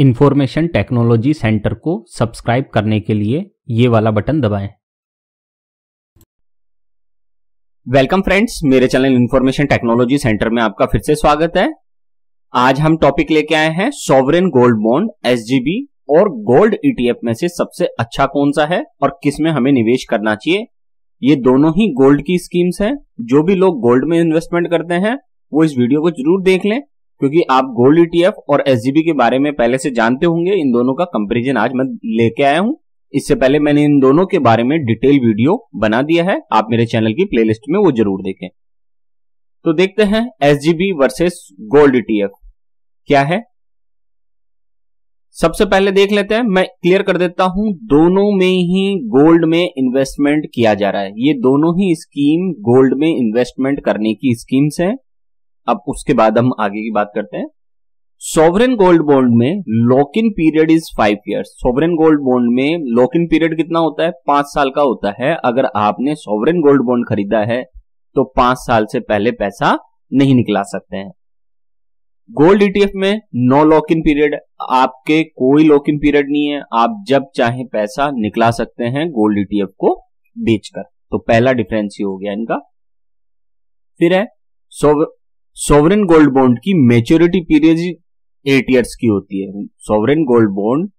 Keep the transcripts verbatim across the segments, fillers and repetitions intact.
Information technology centre को subscribe करने के लिए ये वाला बटन दबाएं। वेलकम फ्रेंड्स, मेरे चैनल इंफॉर्मेशन टेक्नोलॉजी सेंटर में आपका फिर से स्वागत है। आज हम टॉपिक लेके आए हैं सॉवरेन गोल्ड बॉन्ड, एसजीबी और गोल्ड ईटीएफ में से सबसे अच्छा कौन सा है और किस में हमें निवेश करना चाहिए। ये दोनों ही गोल्ड की स्कीम्स हैं। जो भी लोग गोल्ड में इन्वेस्टमेंट करते हैं वो इस वीडियो को जरूर देख लें, क्योंकि आप गोल्ड ईटीएफ और एसजीबी के बारे में पहले से जानते होंगे। इन दोनों का कंपेरिजन आज मैं लेके आया हूं। इससे पहले मैंने इन दोनों के बारे में डिटेल वीडियो बना दिया है, आप मेरे चैनल की प्लेलिस्ट में वो जरूर देखें। तो देखते हैं एसजीबी वर्सेस गोल्ड ईटीएफ क्या है। सबसे पहले देख लेते हैं, मैं क्लियर कर देता हूं, दोनों में ही गोल्ड में इन्वेस्टमेंट किया जा रहा है। ये दोनों ही स्कीम गोल्ड में इन्वेस्टमेंट करने की स्कीम्स हैं। अब उसके बाद हम आगे की बात करते हैं। सॉवरेन गोल्ड बॉन्ड में lock in period is five years. Sovereign gold bond में लॉक इन पीरियड कितना होता है? पांच साल का होता है। अगर आपने सॉवरेन गोल्ड बॉन्ड खरीदा है तो पांच साल से पहले पैसा नहीं निकला सकते हैं। गोल्ड ईटीएफ में नो लॉक इन पीरियड, आपके कोई लॉक इन पीरियड नहीं है, आप जब चाहे पैसा निकला सकते हैं गोल्ड ईटीएफ को बेचकर। तो पहला डिफरेंस ही हो गया इनका। फिर है सॉवरेन गोल्ड बॉन्ड की मेच्योरिटी पीरियड एट इयर्स की होती है। Sovereign gold bond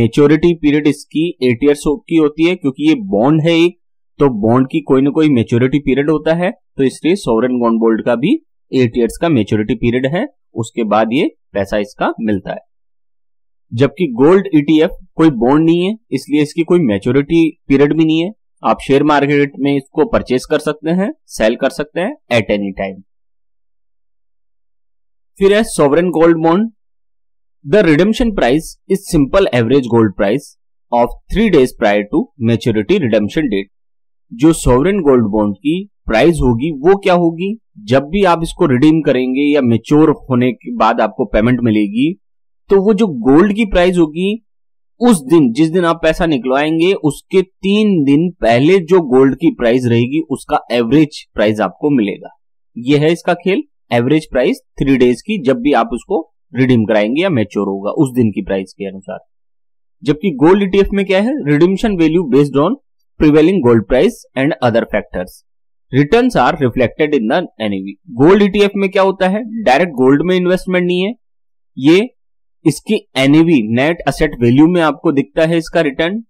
maturity period इसकी एट इयर्स की होती है, क्योंकि ये बॉन्ड है एक, तो बॉन्ड की कोई ना कोई मेच्योरिटी पीरियड होता है, तो इसलिए सॉवरेन गोल्ड बॉन्ड का भी एट इयर्स का मेच्योरिटी पीरियड है, उसके बाद ये पैसा इसका मिलता है। जबकि गोल्ड ईटीएफ कोई बॉन्ड नहीं है, इसलिए इसकी कोई मेच्योरिटी पीरियड भी नहीं है। आप शेयर मार्केट में इसको परचेस कर सकते हैं, सेल कर सकते हैं एट एनी टाइम। फिर है sovereign gold bond. The redemption price is simple average gold price of three days prior to maturity redemption date. जो सॉवरेन गोल्ड बॉन्ड की प्राइस होगी वो क्या होगी? जब भी आप इसको रिडीम करेंगे या मेच्योर होने के बाद आपको पेमेंट मिलेगी, तो वो जो गोल्ड की प्राइस होगी उस दिन, जिस दिन आप पैसा निकलवाएंगे उसके तीन दिन पहले जो गोल्ड की प्राइस रहेगी उसका एवरेज प्राइस आपको मिलेगा। यह है इसका खेल, एवरेज प्राइस थ्री डेज की, जब भी आप उसको रिडीम कराएंगे या मेच्योर होगा उस दिन की प्राइस के अनुसार। जबकि गोल्ड ईटीएफ में क्या है? Redemption value based on prevailing gold price and other factors, returns are reflected in the NAV. Gold ETF में क्या होता है? डायरेक्ट गोल्ड में इन्वेस्टमेंट नहीं है, ये इसकी एनएवी नेट एसेट वैल्यू में आपको दिखता है इसका रिटर्न।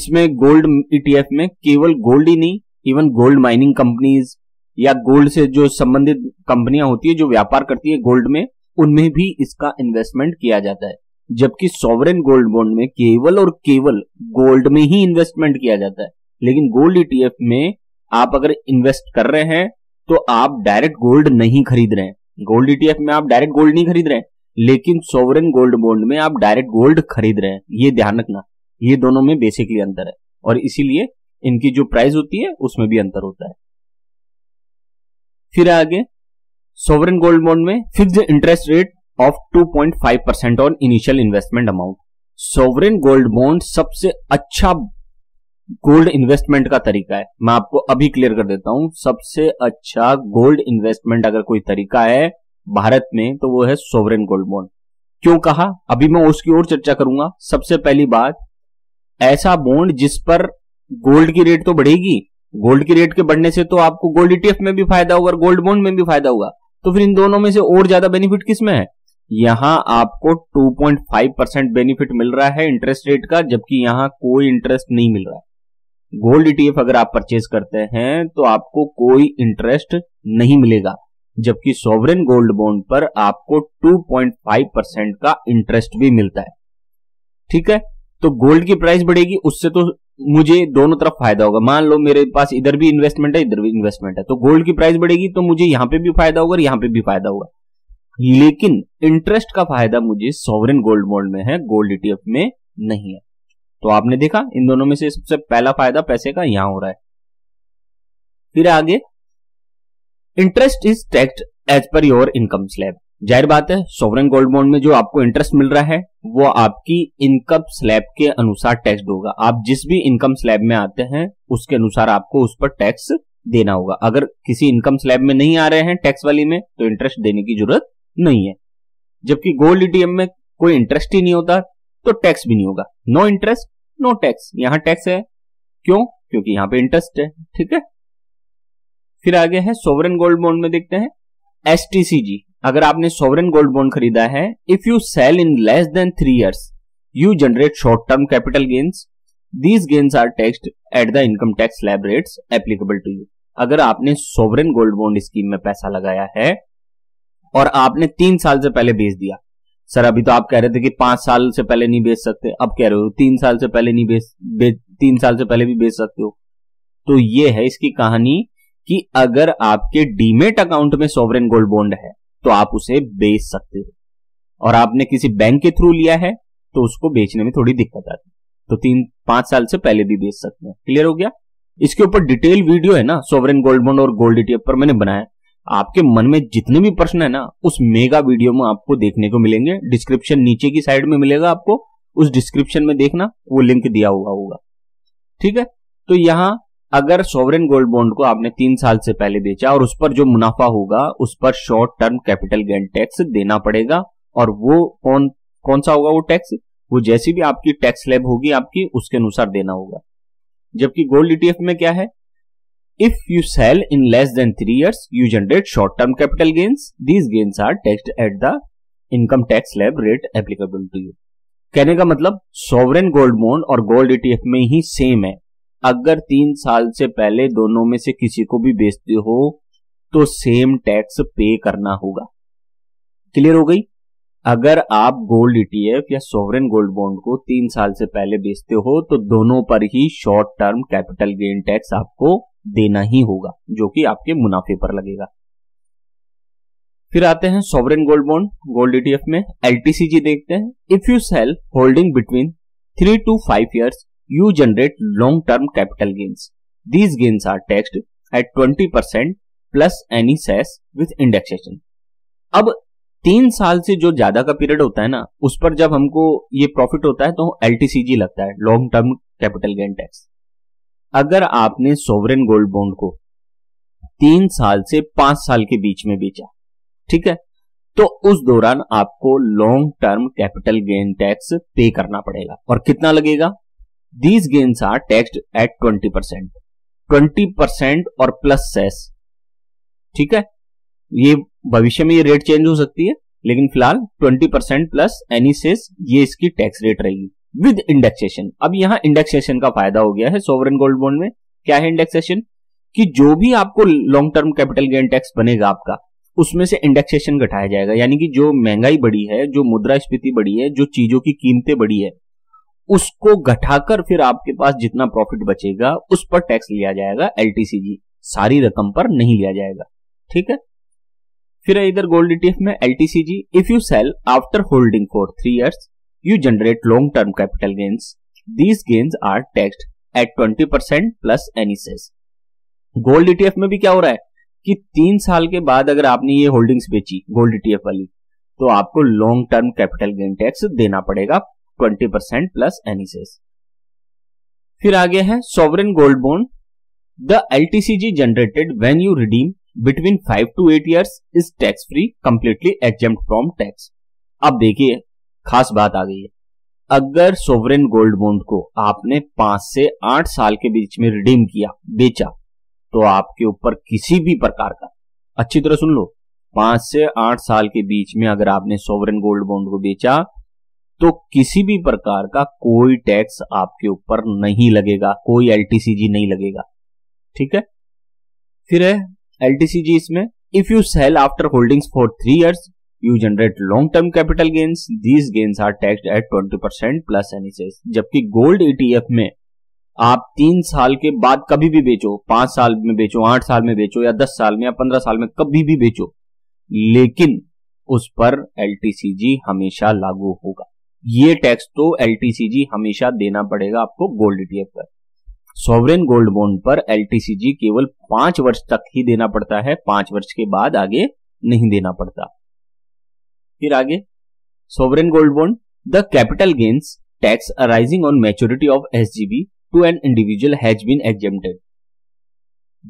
इसमें गोल्ड ईटीएफ में केवल गोल्ड ही नहीं, इवन गोल्ड माइनिंग कंपनीज या गोल्ड से जो संबंधित कंपनियां होती है जो व्यापार करती है गोल्ड में, उनमें भी इसका इन्वेस्टमेंट किया जाता है। जबकि सॉवरेन गोल्ड बॉन्ड में केवल और केवल गोल्ड में ही इन्वेस्टमेंट किया जाता है, लेकिन गोल्ड ईटीएफ में आप अगर इन्वेस्ट कर रहे हैं तो आप डायरेक्ट गोल्ड नहीं खरीद रहे हैं। गोल्ड ईटीएफ में आप डायरेक्ट गोल्ड नहीं खरीद रहे हैं, लेकिन सॉवरेन गोल्ड बॉन्ड में आप डायरेक्ट गोल्ड खरीद रहे हैं। ये ध्यान रखना, ये दोनों में बेसिकली अंतर है और इसीलिए इनकी जो प्राइस होती है उसमें भी अंतर होता है। फिर आगे सॉवरेन गोल्ड बॉन्ड में fixed interest rate of two point five percent on initial investment amount. Sovereign gold bond सबसे अच्छा गोल्ड इन्वेस्टमेंट का तरीका है। मैं आपको अभी क्लियर कर देता हूं, सबसे अच्छा गोल्ड इन्वेस्टमेंट अगर कोई तरीका है भारत में तो वो है सॉवरेन गोल्ड बॉन्ड। क्यों कहा, अभी मैं उसकी ओर चर्चा करूंगा। सबसे पहली बात, ऐसा बॉन्ड जिस पर गोल्ड की रेट तो बढ़ेगी, गोल्ड की रेट के बढ़ने से तो आपको गोल्ड ईटीएफ में भी फायदा होगा और गोल्ड बॉन्ड में भी फायदा होगा, तो फिर इन दोनों में से और ज्यादा बेनिफिट किसमें है? यहाँ आपको two point five percent benefit मिल रहा है इंटरेस्ट रेट का, जबकि यहाँ कोई इंटरेस्ट नहीं मिल रहा है। गोल्ड ईटीएफ अगर आप परचेज करते हैं तो आपको कोई इंटरेस्ट नहीं मिलेगा, जबकि सॉवरेन गोल्ड बॉन्ड पर आपको टू पॉइंट फाइव परसेंट का इंटरेस्ट भी मिलता है। ठीक है, तो गोल्ड की प्राइस बढ़ेगी, उससे तो मुझे दोनों तरफ फायदा होगा। मान लो मेरे पास इधर भी इन्वेस्टमेंट है, इधर भी इन्वेस्टमेंट है, तो गोल्ड की प्राइस बढ़ेगी तो मुझे यहाँ पे भी फायदा होगा और यहाँ पे भी फायदा होगा। लेकिन इंटरेस्ट का फायदा मुझे सॉवरेन गोल्ड बॉन्ड में है, गोल्ड ईटीएफ में नहीं है। तो आपने देखा इन दोनों में से सबसे पहला फायदा पैसे का यहां हो रहा है। फिर आगे, interest is taxed as per your income slab. जाहिर बात है सॉवरेन गोल्ड बॉन्ड में जो आपको इंटरेस्ट मिल रहा है वो आपकी इनकम स्लैब के अनुसार टैक्स्ड होगा। आप जिस भी इनकम स्लैब में आते हैं उसके अनुसार आपको उस पर टैक्स देना होगा। अगर किसी इनकम स्लैब में नहीं आ रहे हैं टैक्स वाली में, तो इंटरेस्ट देने की जरूरत नहीं है। जबकि गोल्ड ईटीएफ में कोई इंटरेस्ट ही नहीं होता तो टैक्स भी नहीं होगा। No interest no tax. यहाँ टैक्स है क्यों? क्योंकि यहाँ पे इंटरेस्ट है। ठीक है, फिर आगे है सोवरेन गोल्ड बॉन्ड में देखते हैं एसटीसीजी। अगर आपने सोवरेन गोल्ड बॉन्ड खरीदा है, if you sell in less than three years you generate short term capital gains, these gains are taxed at the income tax slab rates applicable to you. अगर आपने sovereign gold bond scheme में पैसा लगाया है और आपने तीन साल से पहले बेच दिया, सर अभी तो आप कह रहे थे कि पांच साल से पहले नहीं बेच सकते, अब कह रहे हो तीन साल से पहले नहीं बेच तीन साल से पहले भी बेच सकते हो। तो ये है इसकी कहानी कि अगर आपके डीमेट अकाउंट में सोवरेन गोल्ड बॉन्ड है तो आप उसे बेच सकते हो, और आपने किसी बैंक के थ्रू लिया है तो उसको बेचने में थोड़ी दिक्कत आती है, तो तीन पांच साल से पहले भी बेच सकते हैं। क्लियर हो गया? इसके ऊपर डिटेल वीडियो है ना सोवरेन गोल्ड बॉन्ड और गोल्ड ईटीएफ पर मैंने बनाया। आपके मन में जितने भी प्रश्न है ना उस मेगा वीडियो में आपको देखने को मिलेंगे। डिस्क्रिप्शन नीचे की साइड में मिलेगा आपको, उस डिस्क्रिप्शन में देखना, वो लिंक दिया हुआ होगा। ठीक है, तो यहाँ अगर सोवरेन गोल्ड बॉन्ड को आपने तीन साल से पहले बेचा और उस पर जो मुनाफा होगा उस पर short term capital gain tax देना पड़ेगा, और वो कौन कौन सा होगा वो टैक्स? वो जैसी भी आपकी टैक्स स्लैब होगी आपकी उसके अनुसार देना होगा। जबकि गोल्ड ईटीएफ में क्या है, if you sell in less than three years you generate short term capital gains, these gains are taxed at the income tax slab rate applicable to you. कहने का मतलब सोवरेन गोल्ड बॉन्ड और gold ETF में ही same है। अगर तीन साल से पहले दोनों में से किसी को भी बेचते हो तो सेम टैक्स पे करना होगा। क्लियर हो गई? अगर आप गोल्ड ईटीएफ या सोवरेन गोल्ड बॉन्ड को तीन साल से पहले बेचते हो तो दोनों पर ही short term capital gain tax आपको देना ही होगा, जो कि आपके मुनाफे पर लगेगा। फिर आते हैं sovereign gold bond gold ETF में एलटीसीजी देखते हैं। If you sell holding between three to five years you generate long term capital gains, these gains are taxed at twenty percent plus any cess with indexation. अब तीन साल से जो ज्यादा का पीरियड होता है ना उस पर जब हमको ये प्रॉफिट होता है तो एलटीसीजी लगता है, long term capital gain tax. अगर आपने सोवरेन गोल्ड बॉन्ड को तीन साल से पांच साल के बीच में बेचा, ठीक है, तो उस दौरान आपको long term capital gain tax pay करना पड़ेगा। और कितना लगेगा? These gains are taxed at twenty percent twenty percent और प्लस सेस। ठीक है, ये भविष्य में ये रेट चेंज हो सकती है, लेकिन फिलहाल twenty percent plus any cess ये इसकी टैक्स रेट रहेगी विद इंडेक्सेशन। अब यहाँ इंडेक्सेशन का फायदा हो गया है सोवरेन गोल्ड बॉन्ड में। क्या है इंडेक्सेशन? कि जो भी आपको long term capital gain tax बनेगा आपका, उसमें से इंडेक्सेशन घटाया जाएगा। यानी कि जो महंगाई बढ़ी है, जो मुद्रास्फीति बढ़ी है, जो चीजों की कीमतें बढ़ी है, उसको घटाकर फिर आपके पास जितना प्रॉफिट बचेगा उस पर टैक्स लिया जाएगा एलटीसीजी, सारी रकम पर नहीं लिया जाएगा। ठीक है, फिर इधर गोल्ड ईटीएफ में LTCG. If you sell after holding for three years you generate long term capital gains, these gains are taxed at twenty percent plus any cess. Gold ETF में भी क्या हो रहा है कि तीन साल के बाद अगर आपने ये होल्डिंग्स बेची गोल्ड ईटीएफ वाली तो आपको long term capital gain tax देना पड़ेगा twenty percent plus any cess. फिर आगे है sovereign gold bond. The LTCG generated when you redeem between five to eight years is tax free completely exempt from tax. अब देखिए खास बात आ गई है, अगर सोवरेन गोल्ड बॉन्ड को आपने पांच से आठ साल के बीच में रिडीम किया, बेचा, तो आपके ऊपर किसी भी प्रकार का, अच्छी तरह सुन लो, पांच से आठ साल के बीच में अगर आपने सोवरेन गोल्ड बॉन्ड को बेचा तो किसी भी प्रकार का कोई टैक्स आपके ऊपर नहीं लगेगा, कोई एलटीसीजी नहीं लगेगा। ठीक है, फिर है एलटीसीजी इसमें। If you sell after holdings for three years you generate long term capital gains, these gains are taxed at twenty percent plus any cess. जबकि गोल्ड ईटीएफ में आप तीन साल के बाद कभी भी बेचो, पांच साल में बेचो, आठ साल में बेचो, या दस साल में या पंद्रह साल में, कभी भी बेचो, लेकिन उस पर एलटीसीजी हमेशा लागू होगा। ये टैक्स तो एलटीसीजी हमेशा देना पड़ेगा आपको गोल्ड ईटीएफ पर। सोवरेन गोल्ड बॉन्ड पर एलटीसीजी केवल पांच वर्ष तक ही देना पड़ता है, पांच वर्ष के बाद आगे नहीं देना पड़ता। फिर आगे sovereign gold bond. The capital gains tax arising on maturity of SGB to an individual has been exempted.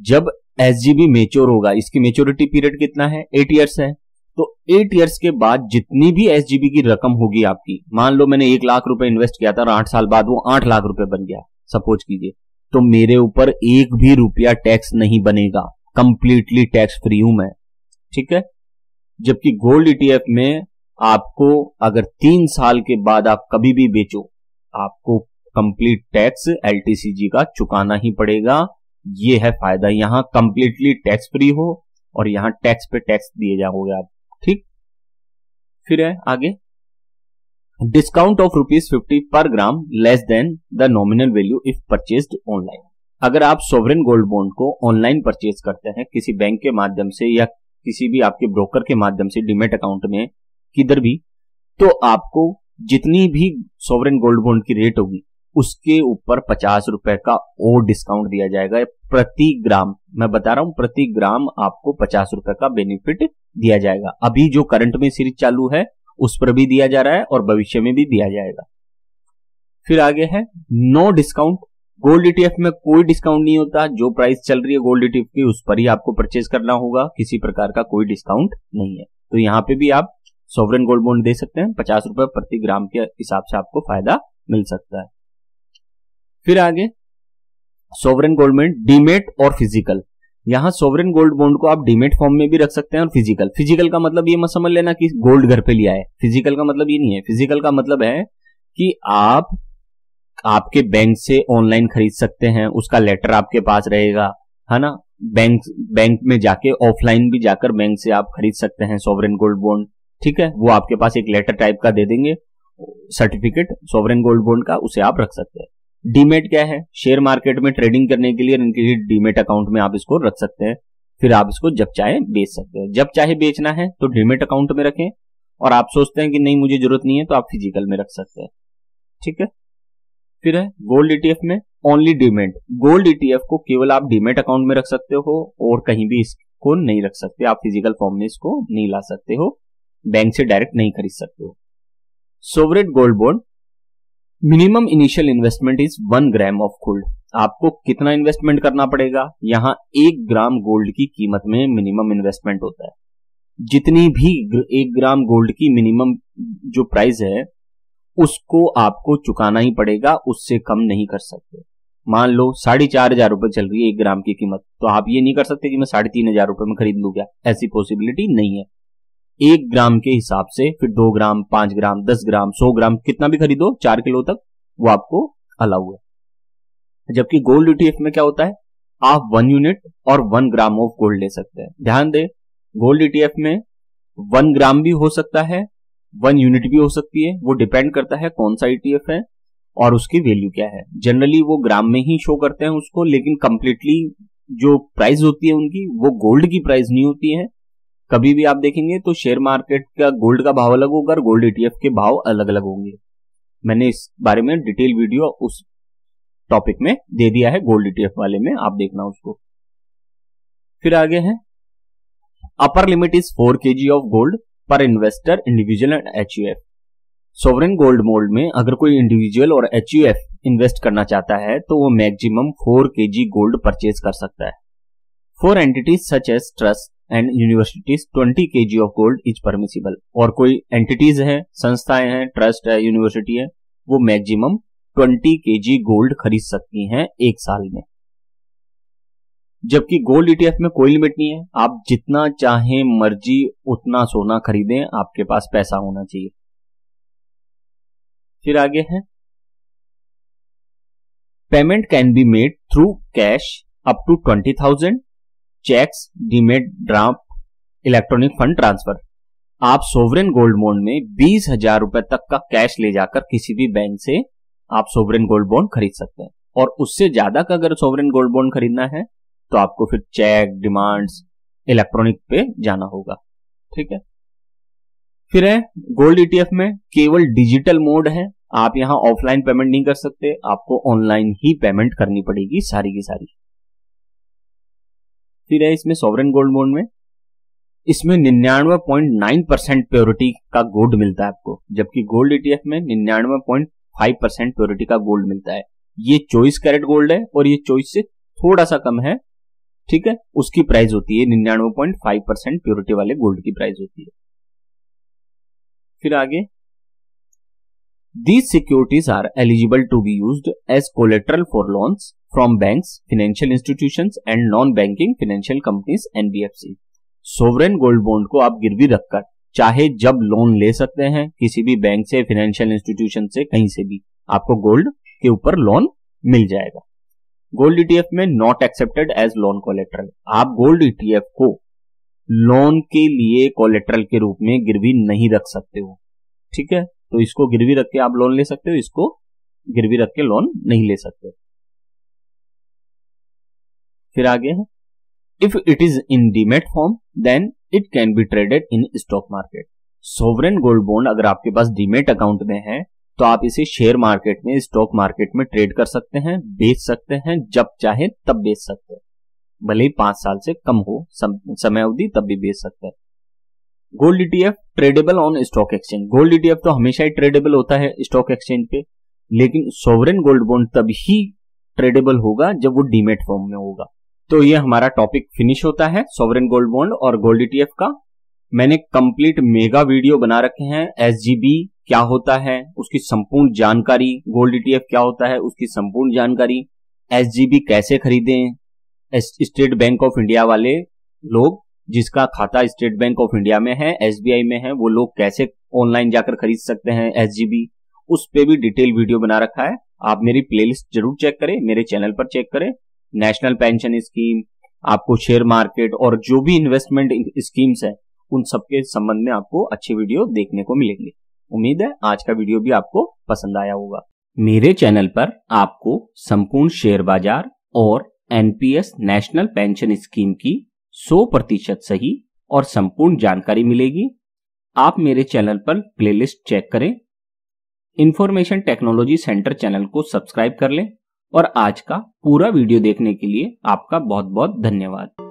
जब एसजीबी मेच्योर होगा, इसकी मेच्योरिटी पीरियड कितना है, एट ईयर्स है, तो एट इयर्स के बाद जितनी भी एसजीबी की रकम होगी आपकी, मान लो मैंने एक लाख रुपए इन्वेस्ट किया था और आठ साल बाद वो आठ लाख रुपए बन गया सपोज कीजिए, तो मेरे ऊपर एक भी रुपया टैक्स नहीं बनेगा, कंप्लीटली टैक्स फ्री हूं मैं, ठीक है। जबकि गोल्ड ईटीएफ में आपको अगर तीन साल के बाद आप कभी भी बेचो, आपको कंप्लीट टैक्स एलटीसीजी का चुकाना ही पड़ेगा। ये है फायदा, यहाँ कंप्लीटली टैक्स फ्री हो और यहाँ टैक्स पे टैक्स दिए जाओगे आप, ठीक। फिर है आगे, discount of rupees fifty per gram less than the nominal value if purchased online. अगर आप सोवरेन गोल्ड बॉन्ड को ऑनलाइन परचेज करते हैं किसी बैंक के माध्यम से या किसी भी आपके ब्रोकर के माध्यम से, डिमेट अकाउंट में किधर भी, तो आपको जितनी भी सोवरेन गोल्ड बॉन्ड की रेट होगी उसके ऊपर पचास रुपए का और डिस्काउंट दिया जाएगा प्रति ग्राम। मैं बता रहा हूं प्रति ग्राम आपको पचास रुपए का बेनिफिट दिया जाएगा। अभी जो करंट में सीरीज चालू है उस पर भी दिया जा रहा है और भविष्य में भी दिया जाएगा। फिर आगे है नो डिस्काउंट। गोल्ड ईटीएफ में कोई डिस्काउंट नहीं होता, जो प्राइस चल रही है गोल्ड ईटीएफ की उस पर ही आपको परचेज करना होगा, किसी प्रकार का कोई डिस्काउंट नहीं है। तो यहाँ पे भी आप सोवरेन गोल्ड बॉन्ड दे सकते हैं, पचास रुपए प्रति ग्राम के हिसाब से आपको फायदा मिल सकता है। फिर आगे सोवरेन गोल्ड बॉन्ड डीमेट और फिजिकल। यहाँ सोवरेन गोल्ड बॉन्ड को आप डीमेट फॉर्म में भी रख सकते हैं और फिजिकल, फिजिकल का मतलब ये मत समझ लेना कि गोल्ड घर पे लिया है, फिजिकल का मतलब ये नहीं है। फिजिकल का मतलब है कि आप आपके बैंक से ऑनलाइन खरीद सकते हैं, उसका लेटर आपके पास रहेगा, है ना। बैंक बैंक में जाके ऑफलाइन भी जाकर बैंक से आप खरीद सकते हैं सोवरेन गोल्ड बॉन्ड, ठीक है। वो आपके पास एक लेटर टाइप का दे देंगे, सर्टिफिकेट सोवरेन गोल्ड बॉन्ड का, उसे आप रख सकते हैं। डीमेट क्या है, शेयर मार्केट में ट्रेडिंग करने के लिए इनके लिए डीमेट अकाउंट में आप इसको रख सकते हैं, फिर आप इसको जब चाहे बेच सकते हैं। जब चाहे बेचना है तो डीमेट अकाउंट में रखें, और आप सोचते हैं कि नहीं मुझे जरूरत नहीं है तो आप फिजिकल में रख सकते हैं, ठीक है। फिर है गोल्ड ईटीएफ में ओनली डीमेट। गोल्ड ईटीएफ को केवल आप डीमेट अकाउंट में रख सकते हो और कहीं भी इसको नहीं रख सकते, आप फिजिकल फॉर्म में इसको नहीं ला सकते हो, बैंक से डायरेक्ट नहीं खरीद सकते हो। Sovereign gold bond minimum initial investment is one gram of gold. आपको कितना इन्वेस्टमेंट करना पड़ेगा, यहाँ एक ग्राम गोल्ड की कीमत में मिनिमम इन्वेस्टमेंट होता है। जितनी भी एक ग्राम गोल्ड की मिनिमम जो प्राइस है उसको आपको चुकाना ही पड़ेगा, उससे कम नहीं कर सकते। मान लो साढ़े चार हजार रुपए चल रही है एक ग्राम की कीमत, तो आप ये नहीं कर सकते कि मैं साढ़े तीन हजार रुपए में खरीद लू, क्या ऐसी पॉसिबिलिटी नहीं है। एक ग्राम के हिसाब से फिर दो ग्राम, पांच ग्राम, दस ग्राम, सौ ग्राम, कितना भी खरीदो, चार किलो तक वो आपको अलाउ है। जबकि गोल्ड ईटीएफ में क्या होता है, आप वन यूनिट और वन ग्राम ऑफ गोल्ड ले सकते हैं। ध्यान दे, गोल्ड ईटीएफ में वन ग्राम भी हो सकता है, वन यूनिट भी हो सकती है, वो डिपेंड करता है कौन सा ईटीएफ है और उसकी वैल्यू क्या है। जनरली वो ग्राम में ही शो करते हैं उसको, लेकिन कंप्लीटली जो प्राइस होती है उनकी वो गोल्ड की प्राइस नहीं होती है। कभी भी आप देखेंगे तो शेयर मार्केट का गोल्ड का भाव अलग होगा और गोल्ड ईटीएफ के भाव अलग अलग होंगे। मैंने इस बारे में डिटेल वीडियो उस टॉपिक में दे दिया है, गोल्ड ईटीएफ वाले में आप देखना उसको। फिर आगे है upper limit is four KG of gold per investor individual and HUF. Sovereign gold मोल्ड में अगर कोई इंडिविजुअल और एचयूएफ इन्वेस्ट करना चाहता है तो वो maximum four KG gold purchase कर सकता है। For entities such as trust and universities twenty KG of gold is permissible. और कोई एंटिटीज है, संस्थाएं हैं, ट्रस्ट है, यूनिवर्सिटी है, वो मैक्सिमम ट्वेंटी केजी गोल्ड खरीद सकती हैं एक साल में। जबकि गोल्ड ईटीएफ में कोई लिमिट नहीं है, आप जितना चाहे मर्जी उतना सोना खरीदें, आपके पास पैसा होना चाहिए। फिर आगे है payment can be made through cash up to twenty thousand, cheques, demat draft, electronic fund transfer. आप सोवरेन गोल्ड बॉन्ड में बीस हजार रुपए तक का कैश ले जाकर किसी भी बैंक से आप सोवरेन गोल्ड बॉन्ड खरीद सकते हैं, और उससे ज्यादा का अगर सोवरेन गोल्ड बॉन्ड खरीदना है तो आपको फिर चेक, डिमांड्स, इलेक्ट्रॉनिक पे जाना होगा, ठीक है। फिर है गोल्ड ईटीएफ में केवल डिजिटल मोड है, आप यहाँ ऑफलाइन पेमेंट नहीं कर सकते, आपको ऑनलाइन ही पेमेंट करनी पड़ेगी सारी की सारी। फिर है इसमें सोवरेन गोल्ड बॉन्ड में, इसमें निन्यानवे पॉइंट नाइन परसेंट प्योरिटी का गोल्ड मिलता है आपको, जबकि गोल्ड ईटीएफ में निन्यानवे पॉइंट फाइव परसेंट प्योरिटी का गोल्ड मिलता है। ये चौबीस कैरेट गोल्ड है और ये चौबीस से थोड़ा सा कम है, ठीक है। उसकी प्राइस होती है निन्यानवे पॉइंट फाइव परसेंट प्योरिटी वाले गोल्ड की प्राइस होती है। फिर आगे, These securities are eligible to be used as collateral for loans from banks, financial institutions and non-banking financial companies N B F C. Sovereign Gold Bond को आप गिरवी रखकर चाहे जब लोन ले सकते हैं किसी भी बैंक से, फाइनेंशियल इंस्टीट्यूशन से, कहीं से भी आपको गोल्ड के ऊपर लोन मिल जाएगा। गोल्ड ईटीएफ में not accepted as loan collateral, आप गोल्ड ईटीएफ को लोन के लिए कोलेट्रल के रूप में गिरवी नहीं रख सकते हो, ठीक है। तो इसको गिरवी रख के आप लोन ले सकते हो, इसको गिरवी रख के लोन नहीं ले सकते। फिर आगे है, if it is in demat form then it can be traded in stock market. Sovereign gold bond अगर आपके पास डीमेट अकाउंट में है तो आप इसे शेयर मार्केट में, स्टॉक मार्केट में ट्रेड कर सकते हैं, बेच सकते हैं, जब चाहे तब बेच सकते हैं, भले ही पांच साल से कम हो समय अवधि, तब भी बेच सकते हैं। Gold ETF tradable on stock exchange, gold ETF तो हमेशा ही ट्रेडेबल होता है स्टॉक एक्सचेंज पे, लेकिन सोवरेन गोल्ड बॉन्ड तब ही ट्रेडेबल होगा जब वो डीमेट फॉर्म में होगा। तो ये हमारा टॉपिक फिनिश होता है सोवरेन गोल्ड बॉन्ड और गोल्ड ईटीएफ का। मैंने कंप्लीट मेगा वीडियो बना रखे हैं, एसजीबी क्या होता है उसकी संपूर्ण जानकारी, गोल्ड ईटीएफ क्या होता है उसकी संपूर्ण जानकारी, एसजीबी कैसे खरीदें, स्टेट बैंक ऑफ इंडिया वाले लोग जिसका खाता स्टेट बैंक ऑफ इंडिया में है, एसबीआई में है, वो लोग कैसे ऑनलाइन जाकर खरीद सकते हैं एसजीबी, उस पे भी डिटेल वीडियो बना रखा है। आप मेरी प्लेलिस्ट जरूर चेक करें, मेरे चैनल पर चेक करें। नेशनल पेंशन स्कीम, आपको शेयर मार्केट और जो भी इन्वेस्टमेंट स्कीम्स है उन सबके संबंध में आपको अच्छे वीडियो देखने को मिलेंगे। उम्मीद है आज का वीडियो भी आपको पसंद आया होगा। मेरे चैनल पर आपको संपूर्ण शेयर बाजार और एनपीएस नेशनल पेंशन स्कीम की सौ प्रतिशत सही और संपूर्ण जानकारी मिलेगी। आप मेरे चैनल पर प्लेलिस्ट चेक करें। इंफॉर्मेशन टेक्नोलॉजी सेंटर चैनल को सब्सक्राइब कर लें और आज का पूरा वीडियो देखने के लिए आपका बहुत बहुत धन्यवाद।